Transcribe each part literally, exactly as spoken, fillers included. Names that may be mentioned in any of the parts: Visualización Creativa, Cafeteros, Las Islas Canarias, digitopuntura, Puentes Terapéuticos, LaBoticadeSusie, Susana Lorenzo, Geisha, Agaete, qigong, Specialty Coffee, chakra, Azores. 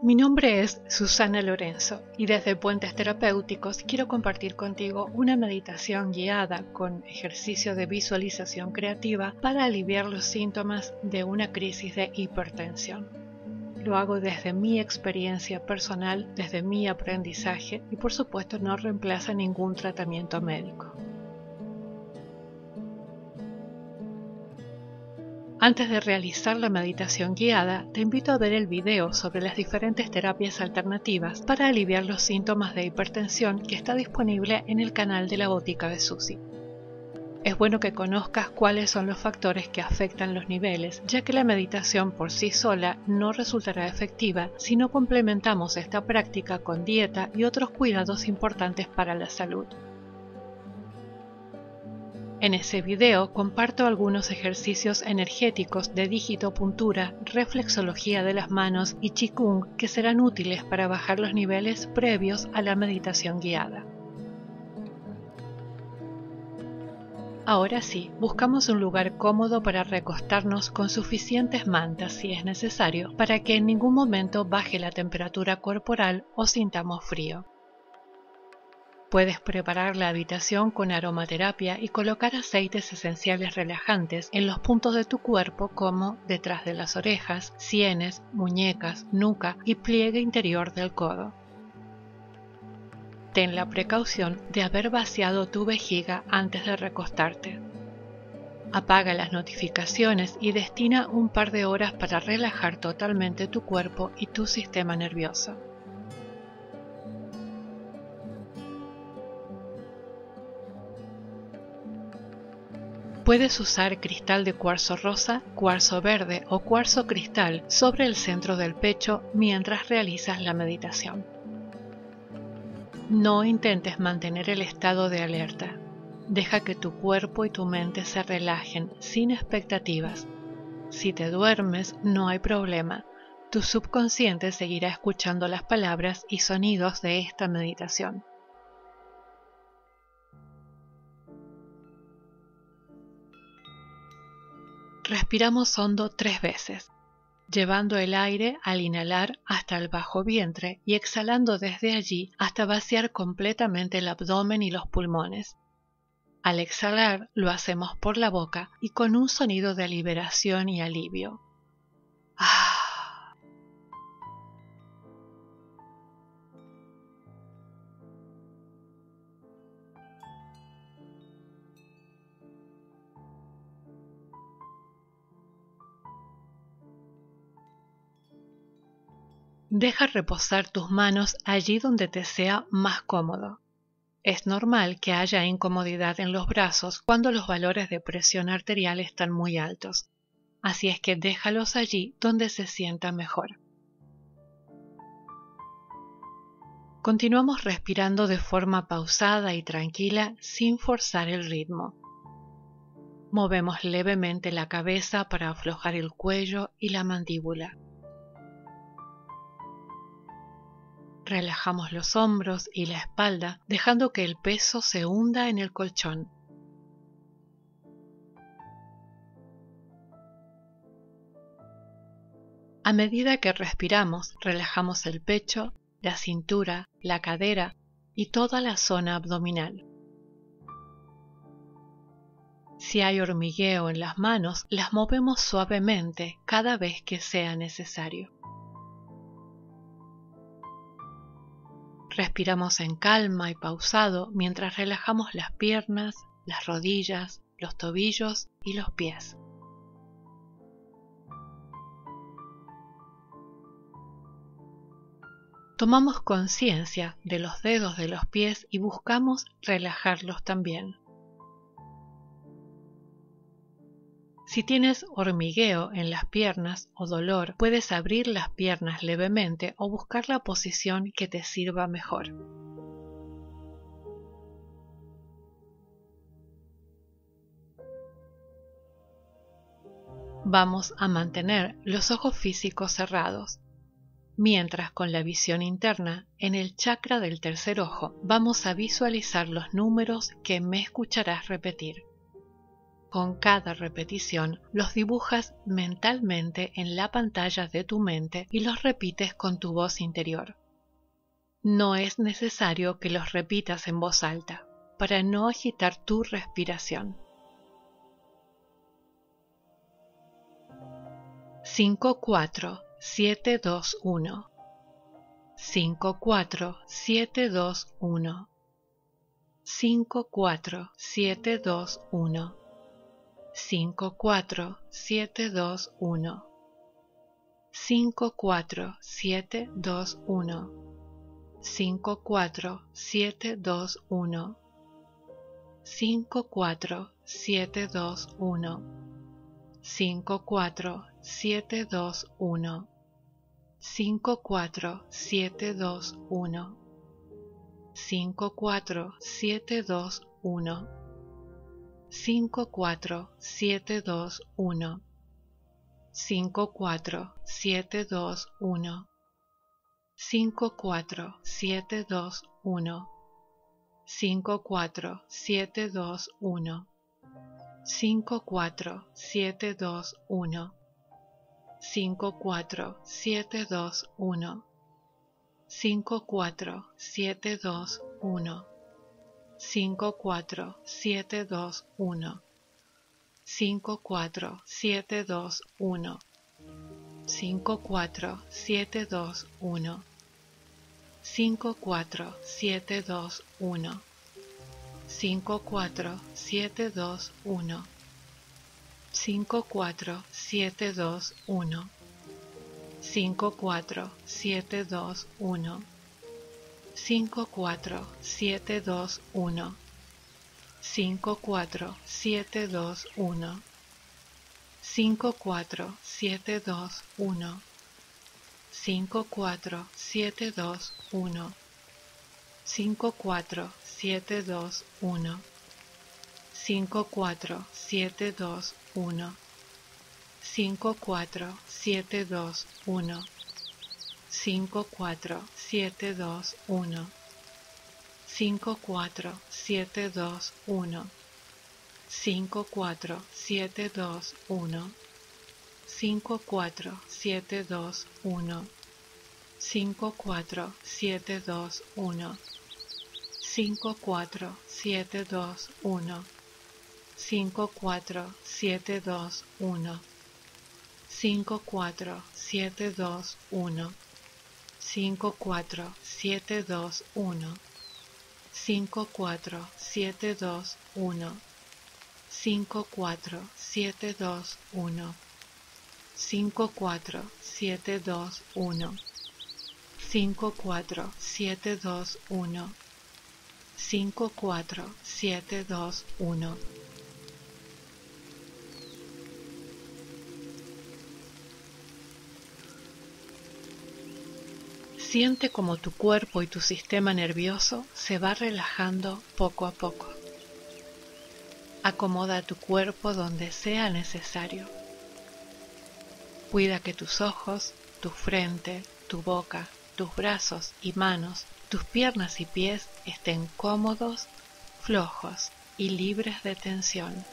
Mi nombre es Susana Lorenzo y desde Puentes Terapéuticos quiero compartir contigo una meditación guiada con ejercicio de visualización creativa para aliviar los síntomas de una crisis de hipertensión. Lo hago desde mi experiencia personal, desde mi aprendizaje y por supuesto no reemplaza ningún tratamiento médico. Antes de realizar la meditación guiada, te invito a ver el video sobre las diferentes terapias alternativas para aliviar los síntomas de hipertensión que está disponible en el canal de La Botica de Susie. Es bueno que conozcas cuáles son los factores que afectan los niveles, ya que la meditación por sí sola no resultará efectiva si no complementamos esta práctica con dieta y otros cuidados importantes para la salud. En ese video comparto algunos ejercicios energéticos de digitopuntura, reflexología de las manos y qigong que serán útiles para bajar los niveles previos a la meditación guiada. Ahora sí, buscamos un lugar cómodo para recostarnos con suficientes mantas si es necesario, para que en ningún momento baje la temperatura corporal o sintamos frío. Puedes preparar la habitación con aromaterapia y colocar aceites esenciales relajantes en los puntos de tu cuerpo como detrás de las orejas, sienes, muñecas, nuca y pliegue interior del codo. Ten la precaución de haber vaciado tu vejiga antes de recostarte. Apaga las notificaciones y destina un par de horas para relajar totalmente tu cuerpo y tu sistema nervioso. Puedes usar cristal de cuarzo rosa, cuarzo verde o cuarzo cristal sobre el centro del pecho mientras realizas la meditación. No intentes mantener el estado de alerta. Deja que tu cuerpo y tu mente se relajen sin expectativas. Si te duermes, no hay problema. Tu subconsciente seguirá escuchando las palabras y sonidos de esta meditación. Respiramos hondo tres veces, llevando el aire al inhalar hasta el bajo vientre y exhalando desde allí hasta vaciar completamente el abdomen y los pulmones. Al exhalar lo hacemos por la boca y con un sonido de liberación y alivio. Ah. Deja reposar tus manos allí donde te sea más cómodo. Es normal que haya incomodidad en los brazos cuando los valores de presión arterial están muy altos, así es que déjalos allí donde se sienta mejor. Continuamos respirando de forma pausada y tranquila sin forzar el ritmo. Movemos levemente la cabeza para aflojar el cuello y la mandíbula. Relajamos los hombros y la espalda, dejando que el peso se hunda en el colchón. A medida que respiramos, relajamos el pecho, la cintura, la cadera y toda la zona abdominal. Si hay hormigueo en las manos, las movemos suavemente cada vez que sea necesario. Respiramos en calma y pausado mientras relajamos las piernas, las rodillas, los tobillos y los pies. Tomamos conciencia de los dedos de los pies y buscamos relajarlos también. Si tienes hormigueo en las piernas o dolor, puedes abrir las piernas levemente o buscar la posición que te sirva mejor. Vamos a mantener los ojos físicos cerrados, mientras con la visión interna, en el chakra del tercer ojo, vamos a visualizar los números que me escucharás repetir. Con cada repetición los dibujas mentalmente en la pantalla de tu mente y los repites con tu voz interior. No es necesario que los repitas en voz alta para no agitar tu respiración. cinco, cuatro, siete, dos, uno. cinco, cuatro, siete, dos, uno. cinco, cuatro, siete, dos, uno. cinco, cuatro, siete, dos, uno. cinco, cuatro, siete, dos, uno. cinco, cuatro, siete, dos, uno. cinco, cuatro, siete, dos, uno. cinco, cuatro, siete, dos, uno. cinco, cuatro, siete, dos, uno. cinco, cuatro, siete, dos, uno. cinco, cuatro, siete, dos, uno. cinco, cuatro, siete, dos, uno. cinco, cuatro, siete, dos, uno. cinco, cuatro, siete, dos, uno. cinco, cuatro, siete, dos, uno. cinco, cuatro, siete, dos, uno. cinco, cuatro, siete, dos, uno. cinco, cuatro, siete, dos, uno. cinco, cuatro, siete, dos, uno. cinco, cuatro, siete, dos, uno. cinco, cuatro, siete, dos, uno. cinco, cuatro, siete, dos, uno. cinco, cuatro, siete, dos, uno. cinco, cuatro, siete, dos, uno. cinco, cuatro, siete, dos, uno. cinco, cuatro, siete, dos, uno. cinco, cuatro, siete, dos, uno. cinco, cuatro, siete, dos, uno. cinco, cuatro, siete, dos, uno. cinco, cuatro, siete, dos, uno. cinco, cuatro, siete, dos, uno. cinco, cuatro, siete, dos, uno. cinco, cuatro, siete, dos, uno. cinco, cuatro, siete, dos, uno. cinco, cuatro, siete, dos, uno. cinco, cuatro, siete, dos, uno. cinco, cuatro, siete, dos, uno. cinco, cuatro, siete, dos, uno. cinco, cuatro, siete, dos, uno. cinco, cuatro, siete, dos, uno. cinco, cuatro, siete, dos, uno. cinco, cuatro, siete, dos, uno. cinco, cuatro, siete, dos, uno. cinco, cuatro, siete, dos, uno. cinco, cuatro, siete, dos, uno. Siente como tu cuerpo y tu sistema nervioso se va relajando poco a poco. Acomoda tu cuerpo donde sea necesario. Cuida que tus ojos, tu frente, tu boca, tus brazos y manos, tus piernas y pies estén cómodos, flojos y libres de tensión.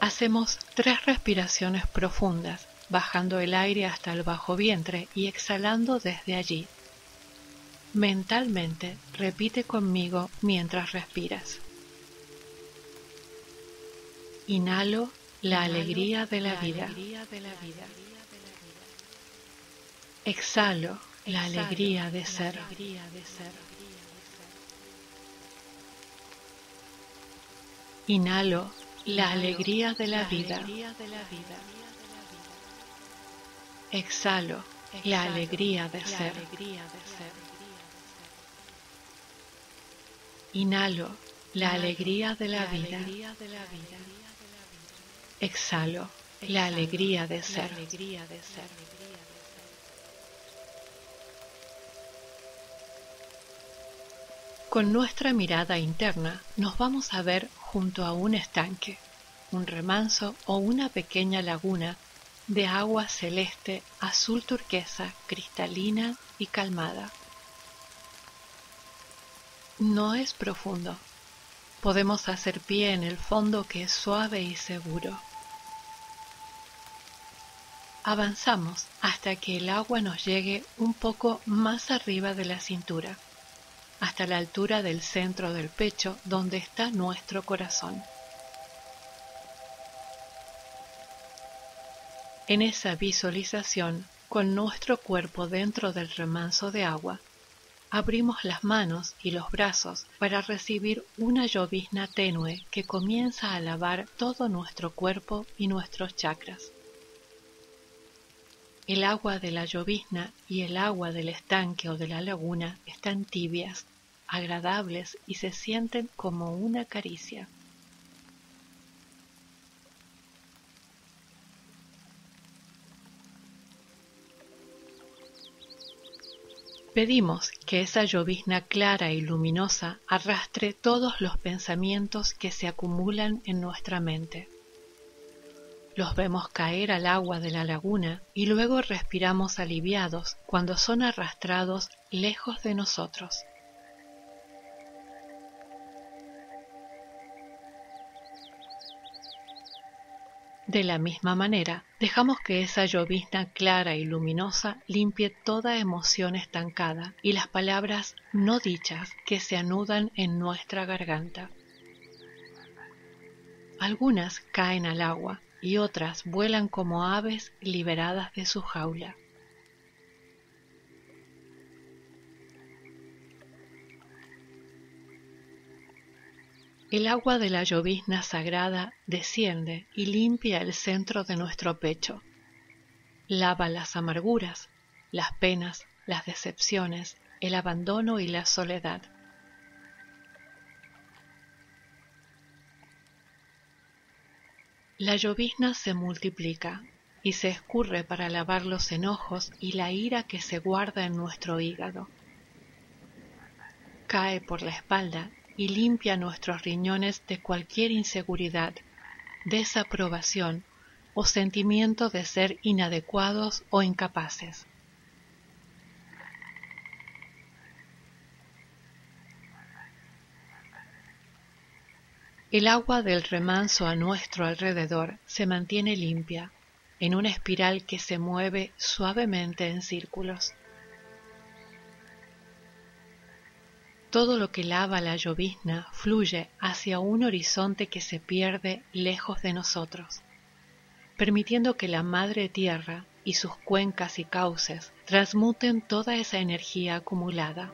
Hacemos tres respiraciones profundas, bajando el aire hasta el bajo vientre y exhalando desde allí. Mentalmente repite conmigo mientras respiras. Inhalo la alegría de la vida. Exhalo la alegría de ser. Inhalo la alegría de la vida. Exhalo la alegría de ser. Inhalo la alegría de la vida. Exhalo la alegría de ser. Con nuestra mirada interna nos vamos a ver junto a un estanque, un remanso o una pequeña laguna de agua celeste, azul turquesa, cristalina y calmada. no es profundo. Podemos hacer pie en el fondo que es suave y seguro. Avanzamos hasta que el agua nos llegue un poco más arriba de la cintura, hasta la altura del centro del pecho donde está nuestro corazón. En esa visualización, con nuestro cuerpo dentro del remanso de agua, abrimos las manos y los brazos para recibir una llovizna tenue que comienza a lavar todo nuestro cuerpo y nuestros chakras. El agua de la llovizna y el agua del estanque o de la laguna están tibias, agradables y se sienten como una caricia. Pedimos que esa llovizna clara y luminosa arrastre todos los pensamientos que se acumulan en nuestra mente. Los vemos caer al agua de la laguna y luego respiramos aliviados cuando son arrastrados lejos de nosotros. De la misma manera, dejamos que esa llovizna clara y luminosa limpie toda emoción estancada y las palabras no dichas que se anudan en nuestra garganta. Algunas caen al agua y otras vuelan como aves liberadas de su jaula. El agua de la llovizna sagrada desciende y limpia el centro de nuestro pecho. Lava las amarguras, las penas, las decepciones, el abandono y la soledad. La llovizna se multiplica y se escurre para lavar los enojos y la ira que se guarda en nuestro hígado. Cae por la espalda y limpia nuestros riñones de cualquier inseguridad, desaprobación o sentimiento de ser inadecuados o incapaces. El agua del remanso a nuestro alrededor se mantiene limpia, en una espiral que se mueve suavemente en círculos. Todo lo que lava la llovizna fluye hacia un horizonte que se pierde lejos de nosotros, permitiendo que la Madre Tierra y sus cuencas y cauces transmuten toda esa energía acumulada.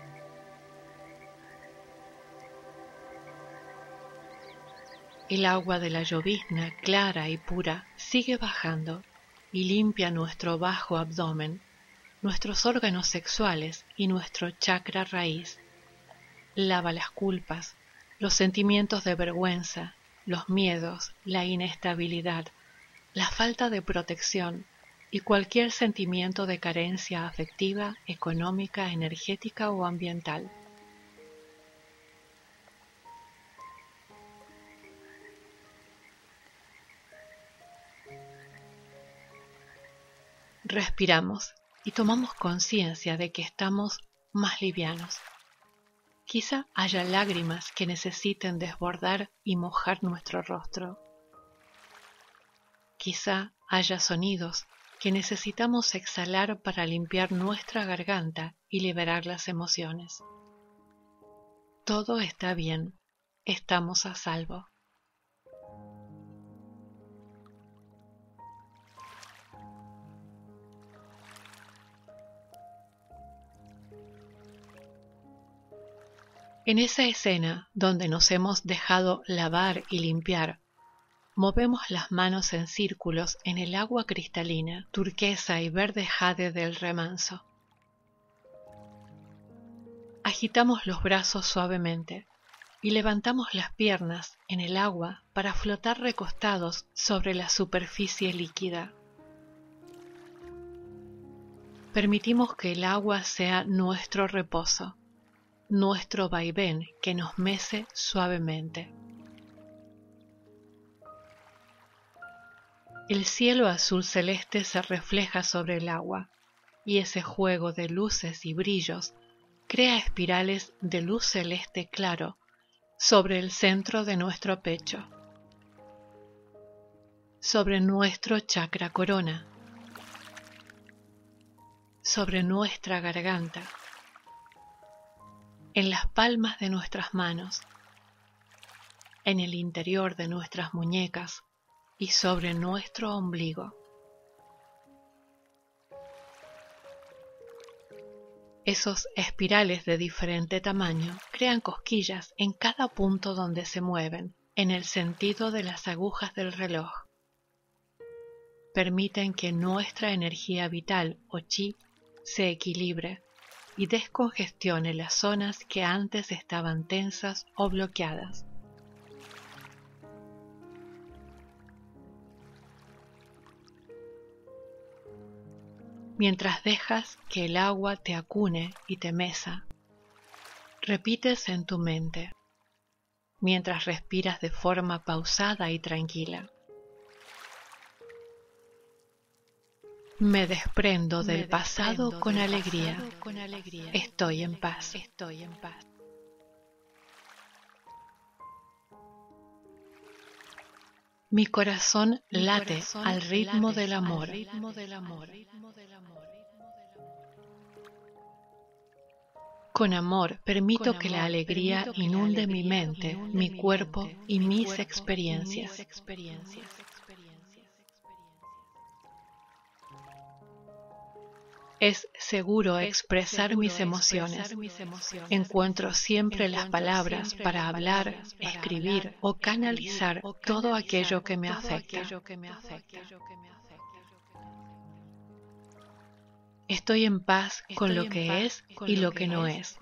El agua de la llovizna, clara y pura, sigue bajando y limpia nuestro bajo abdomen, nuestros órganos sexuales y nuestro chakra raíz. Lava las culpas, los sentimientos de vergüenza, los miedos, la inestabilidad, la falta de protección y cualquier sentimiento de carencia afectiva, económica, energética o ambiental. Respiramos y tomamos conciencia de que estamos más livianos. Quizá haya lágrimas que necesiten desbordar y mojar nuestro rostro. Quizá haya sonidos que necesitamos exhalar para limpiar nuestra garganta y liberar las emociones. Todo está bien, estamos a salvo. En esa escena donde nos hemos dejado lavar y limpiar, movemos las manos en círculos en el agua cristalina, turquesa y verde jade del remanso. Agitamos los brazos suavemente y levantamos las piernas en el agua para flotar recostados sobre la superficie líquida. Permitimos que el agua sea nuestro reposo, nuestro vaivén que nos mece suavemente. El cielo azul celeste se refleja sobre el agua y ese juego de luces y brillos crea espirales de luz celeste claro sobre el centro de nuestro pecho, sobre nuestro chakra corona, sobre nuestra garganta, en las palmas de nuestras manos, en el interior de nuestras muñecas y sobre nuestro ombligo. Esos espirales de diferente tamaño crean cosquillas en cada punto donde se mueven, en el sentido de las agujas del reloj. Permiten que nuestra energía vital o chi se equilibre y descongestione las zonas que antes estaban tensas o bloqueadas. Mientras dejas que el agua te acune y te mesa, repites en tu mente, mientras respiras de forma pausada y tranquila: me desprendo del pasado con alegría. Estoy en paz. Estoy en paz. Mi corazón late al ritmo del amor. Con amor permito que la alegría inunde mi mente, mi cuerpo y mis experiencias. Es seguro expresar mis emociones. Encuentro siempre las palabras para hablar, escribir o canalizar todo aquello que me afecta. Estoy en paz con lo que es y lo que no es.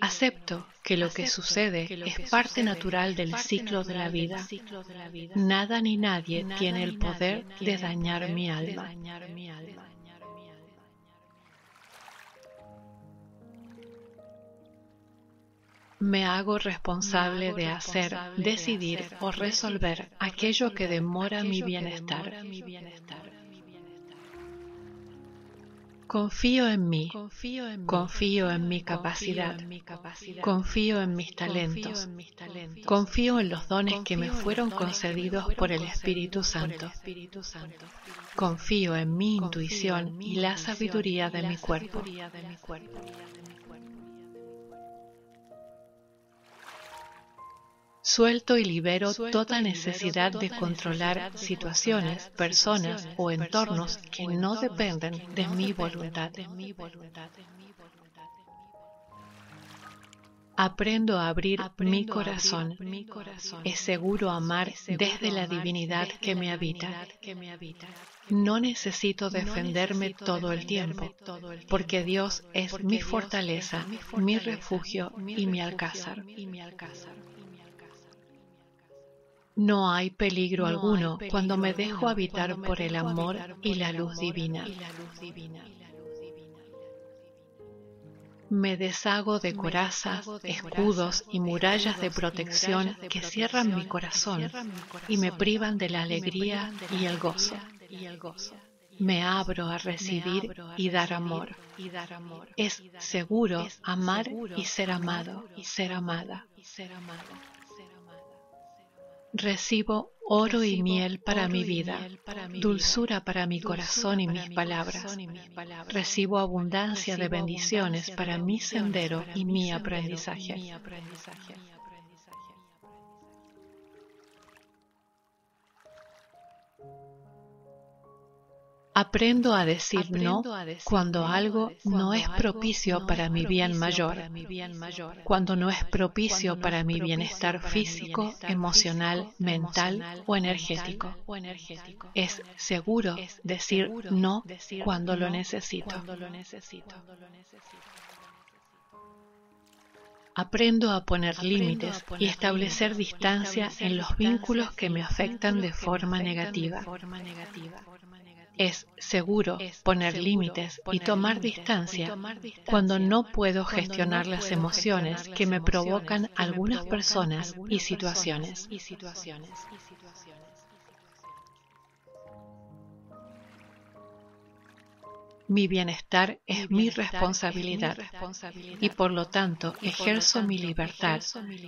Acepto que lo que sucede es parte natural del ciclo de la vida. Nada ni nadie tiene el poder de dañar mi alma. Me hago responsable de hacer, decidir o resolver aquello que demora mi bienestar. Confío en mí, confío en mi capacidad, confío en mis talentos, confío en los dones que me fueron concedidos por el Espíritu Santo, confío en mi intuición y la sabiduría de mi cuerpo. Suelto y libero toda necesidad de controlar situaciones, personas o entornos que no dependen de mi voluntad. Aprendo a abrir mi corazón. Es seguro amar desde la divinidad que me habita. No necesito defenderme todo el tiempo, porque Dios es mi fortaleza, mi refugio y mi alcázar. No hay peligro alguno cuando me dejo habitar por el amor y la luz divina. Me deshago de corazas, escudos y murallas de protección que cierran mi corazón y me privan de la alegría y el gozo. Me abro a recibir y dar amor. Es seguro amar y ser amado y ser amada. Recibo oro y miel para mi vida, dulzura para mi corazón y mis palabras. Recibo abundancia de bendiciones para mi sendero y mi aprendizaje. Aprendo a decir no cuando algo no es propicio para mi bien mayor, cuando no es propicio para mi bienestar físico, emocional, mental o energético. Es seguro decir no cuando lo necesito. Aprendo a poner límites y establecer distancia en los vínculos que me afectan de forma negativa. Es seguro poner límites y tomar distancia cuando no puedo gestionar las emociones que me provocan algunas personas y situaciones. Mi bienestar es mi responsabilidad y por lo tanto ejerzo mi libertad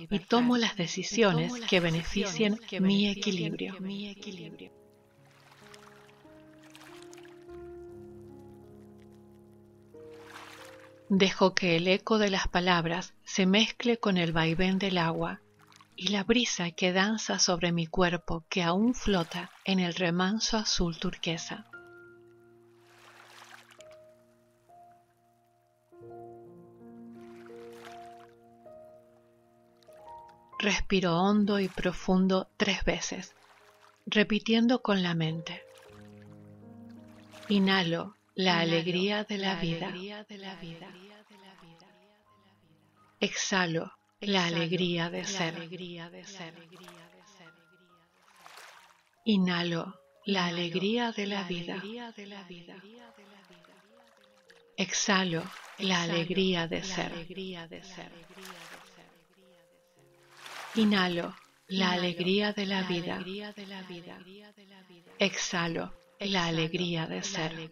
y tomo las decisiones que beneficien mi equilibrio. Dejo que el eco de las palabras se mezcle con el vaivén del agua y la brisa que danza sobre mi cuerpo que aún flota en el remanso azul turquesa. Respiro hondo y profundo tres veces, repitiendo con la mente. Inhalo la alegría de la vida. Exhalo la alegría de ser. Inhalo la alegría de la vida. Exhalo la alegría de ser. Inhalo la alegría de la vida. Exhalo la alegría de ser.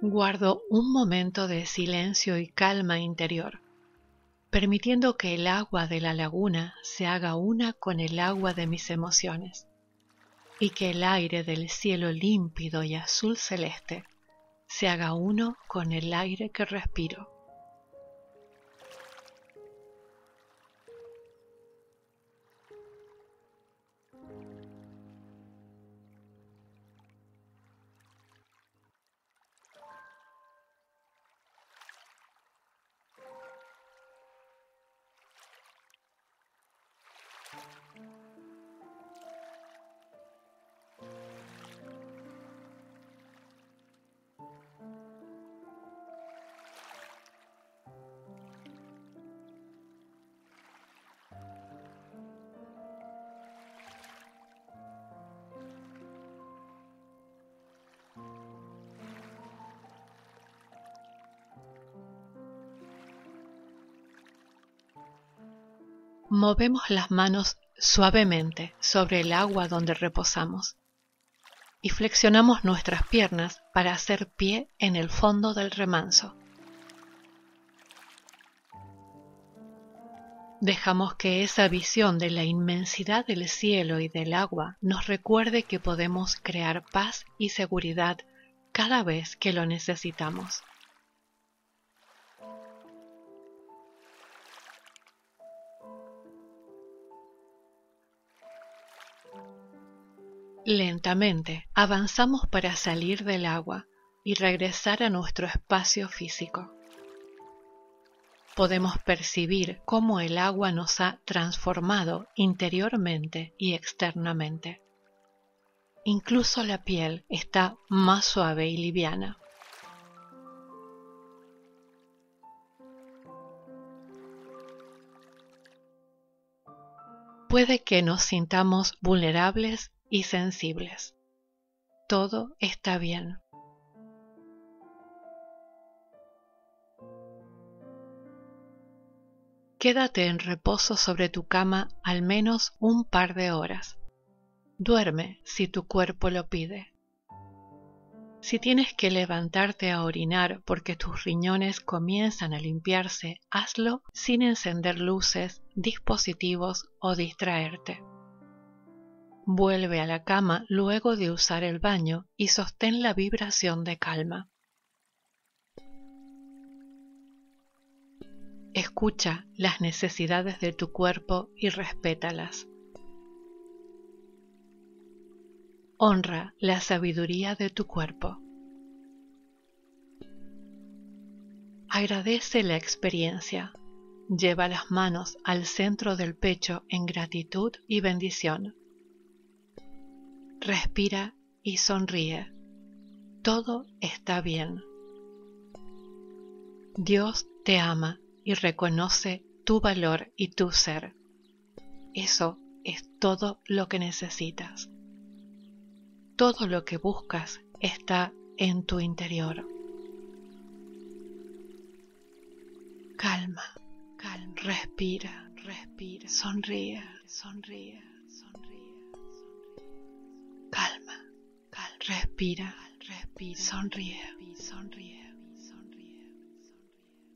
Guardo un momento de silencio y calma interior, permitiendo que el agua de la laguna se haga una con el agua de mis emociones y que el aire del cielo límpido y azul celeste se haga uno con el aire que respiro. Movemos las manos suavemente sobre el agua donde reposamos y flexionamos nuestras piernas para hacer pie en el fondo del remanso. Dejamos que esa visión de la inmensidad del cielo y del agua nos recuerde que podemos crear paz y seguridad cada vez que lo necesitamos. Lentamente avanzamos para salir del agua y regresar a nuestro espacio físico. Podemos percibir cómo el agua nos ha transformado interiormente y externamente. Incluso la piel está más suave y liviana. Puede que nos sintamos vulnerables y sensibles. Todo está bien. Quédate en reposo sobre tu cama al menos un par de horas. Duerme si tu cuerpo lo pide. Si tienes que levantarte a orinar porque tus riñones comienzan a limpiarse, hazlo sin encender luces, dispositivos o distraerte. Vuelve a la cama luego de usar el baño y sostén la vibración de calma. Escucha las necesidades de tu cuerpo y respétalas. Honra la sabiduría de tu cuerpo. Agradece la experiencia. Lleva las manos al centro del pecho en gratitud y bendición. Respira y sonríe. Todo está bien. Dios te ama y reconoce tu valor y tu ser. Eso es todo lo que necesitas. Todo lo que buscas está en tu interior. Calma, calma. Respira, respira. Sonríe, sonríe, sonríe. Respira, respira, sonríe, sonríe, sonríe, sonríe.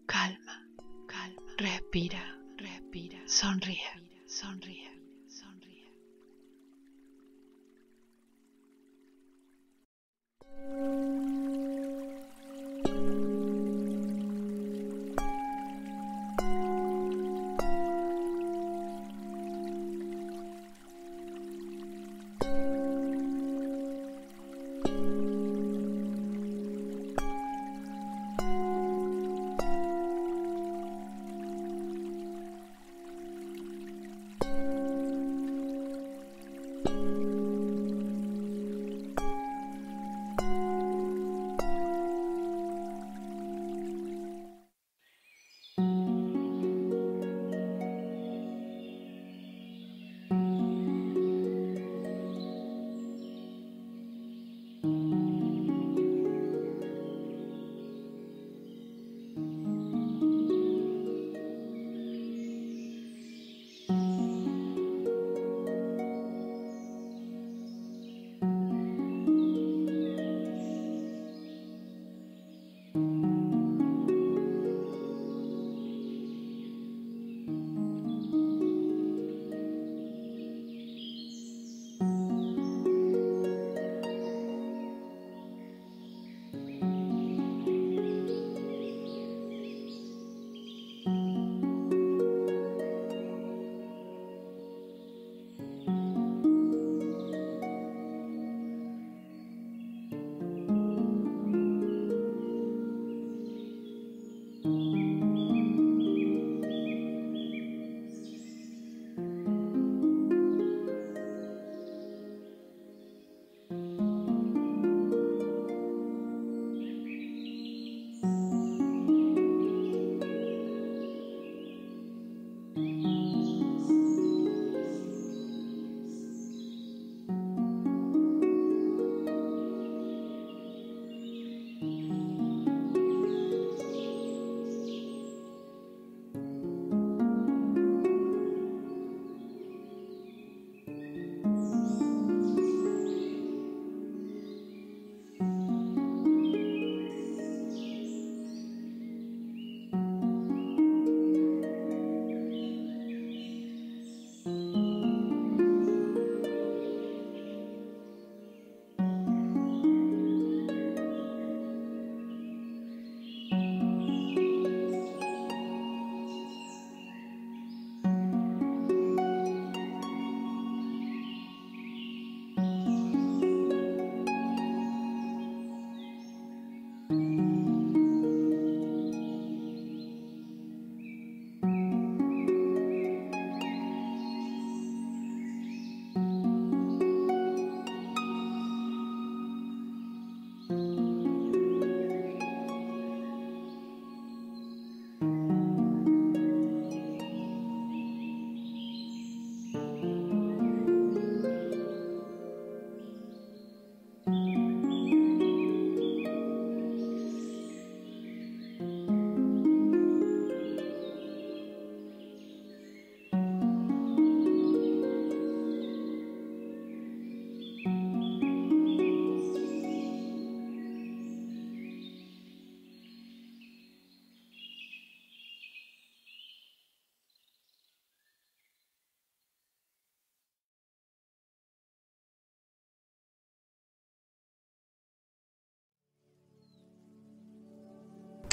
Calma, calma. Respira, respira, sonríe, sonríe, sonríe.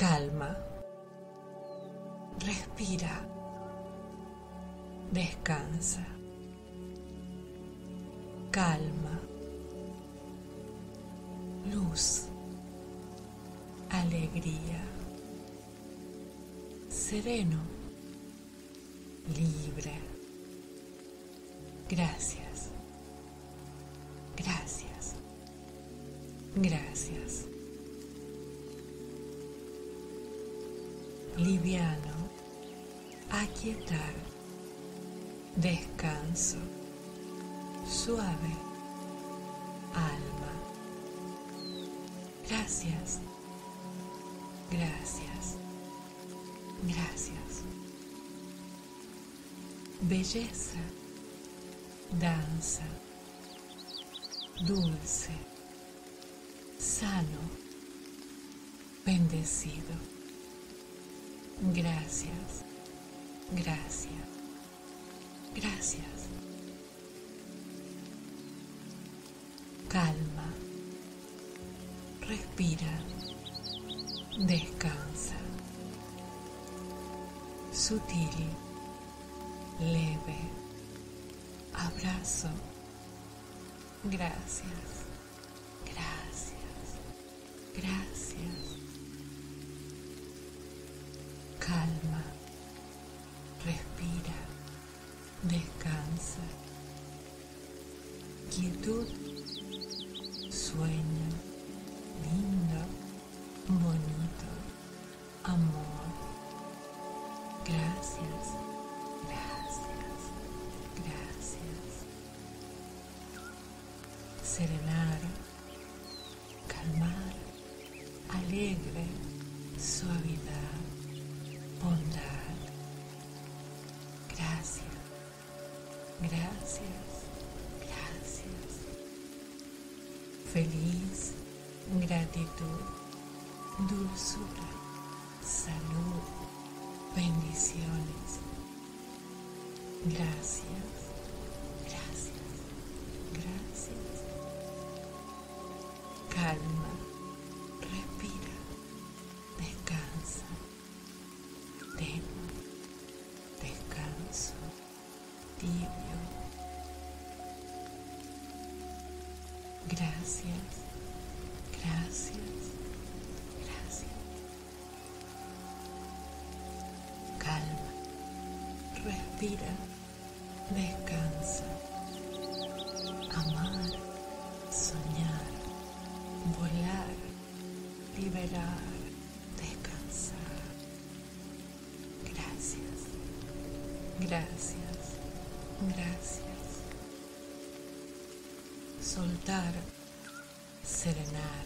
Calma, respira, descansa, calma, luz, alegría, sereno, libre, gracias, gracias, gracias. Liviano, aquietar, descanso, suave, alma. Gracias, gracias, gracias. Belleza, danza, dulce, sano, bendecido. Gracias, gracias, gracias. Calma, respira, descansa. Sutil, leve, abrazo. Gracias, gracias, gracias. Calma, respira, descansa. Quietud, sueño, lindo, bonito, amor. Gracias, gracias, gracias. Serenar, calmar, alegre, suavidad, bondad. Gracias, gracias, gracias. Feliz, gratitud, dulzura, salud, bendiciones. Gracias, gracias, gracias. Calma, respira, descansa. Tengo descanso tibio. Gracias, gracias, gracias. Calma, respira, descansa. Amar, soñar, volar, liberar, descansar. Gracias, gracias, gracias. Soltar, serenar,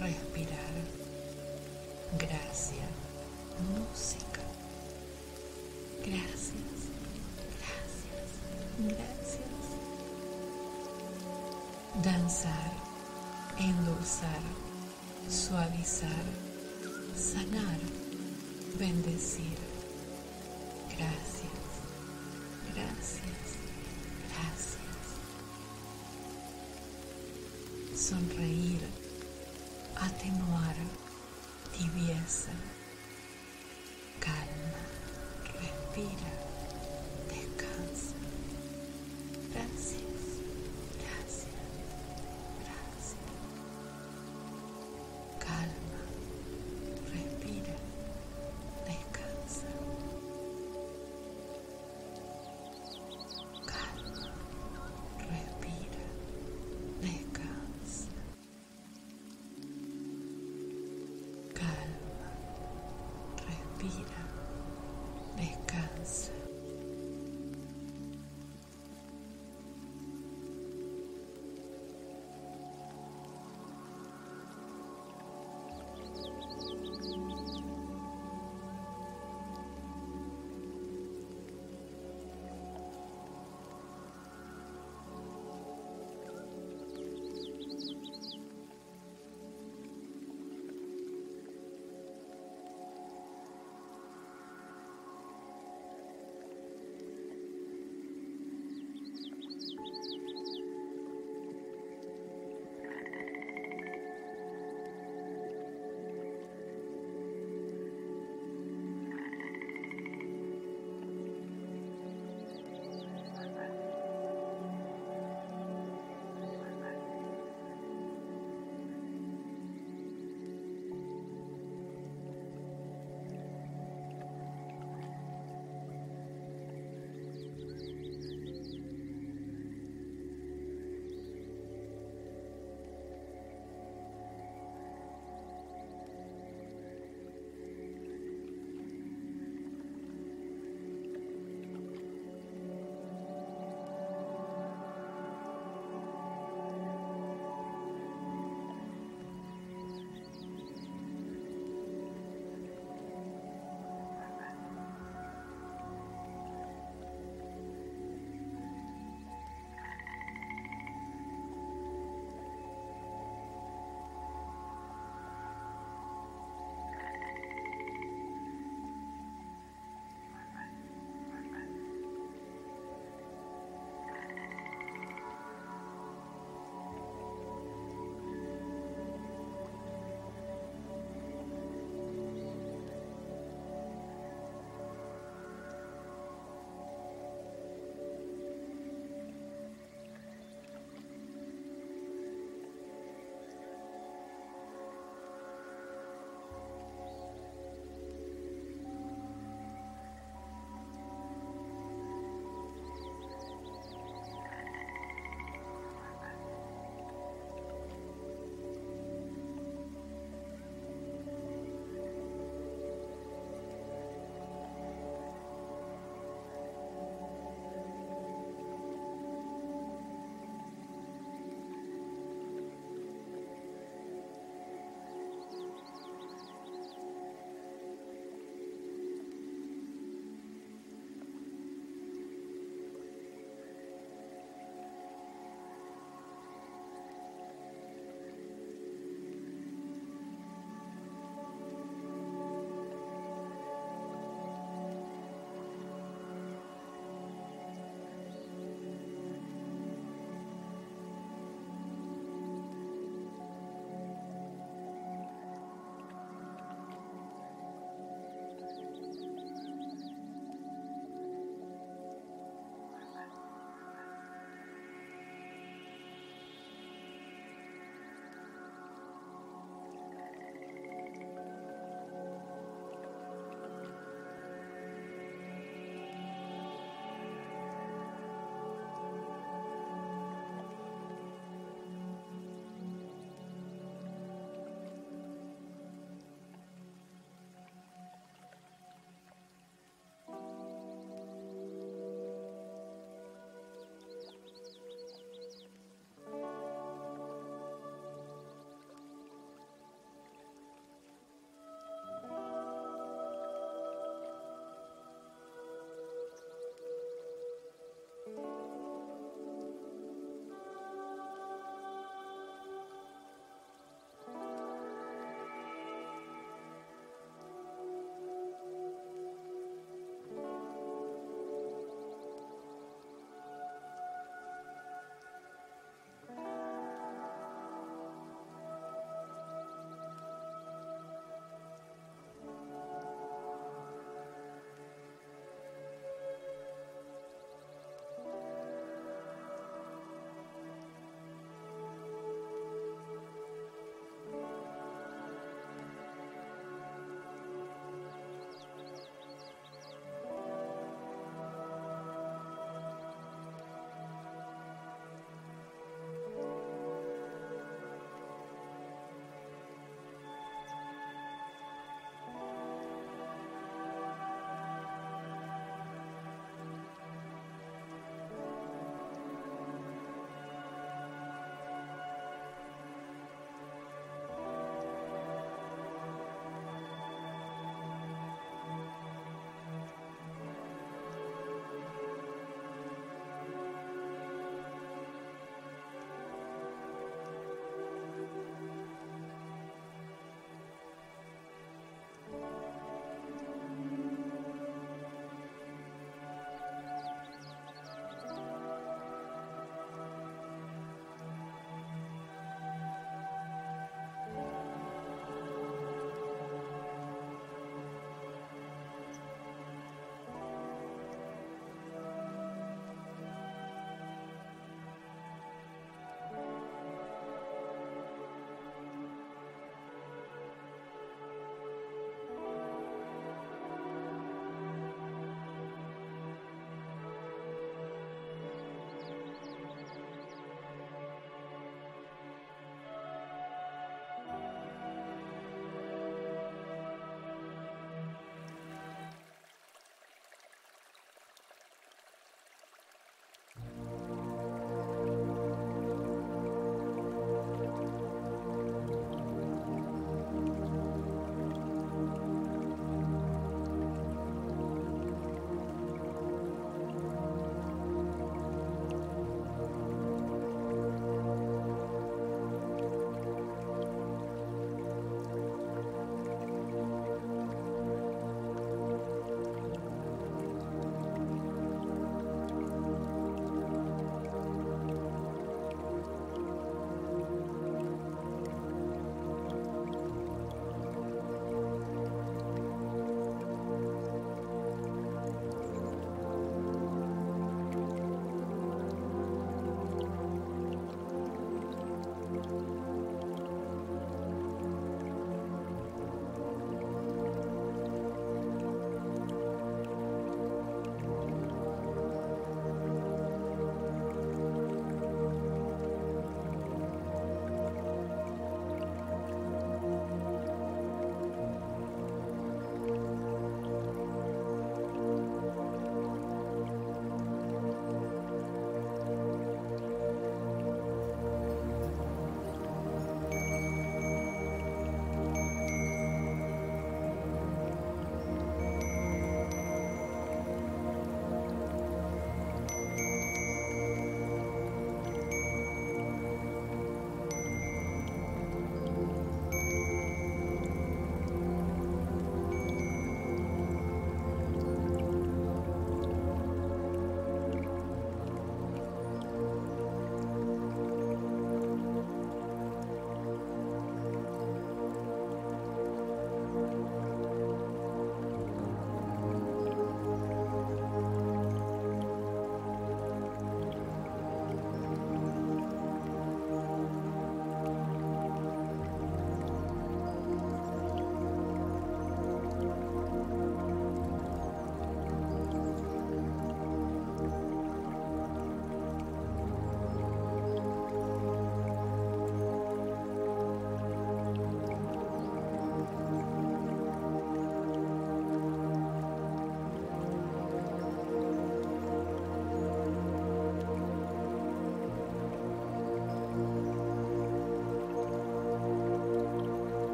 respirar. Gracias, música. Gracias, gracias, gracias. Danzar, endulzar, suavizar, sanar, bendecir. Gracias, gracias, gracias. Sonreír, atenuar, tibieza, calma, respira, descansa. Gracias, gracias, gracias. Calma, respira, descansa. Calma, respira, descansa. Calma, respira, descansa.